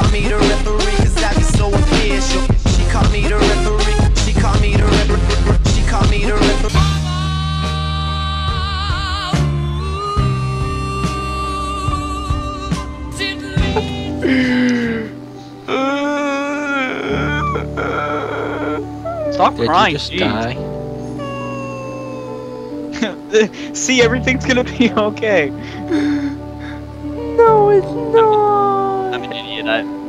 called me the referee, cause I get so official. She called me the referee, she called me the referee, she called me the referee. Stop crying, just die. See, everything's gonna be okay. No, it's not. I'm an idiot.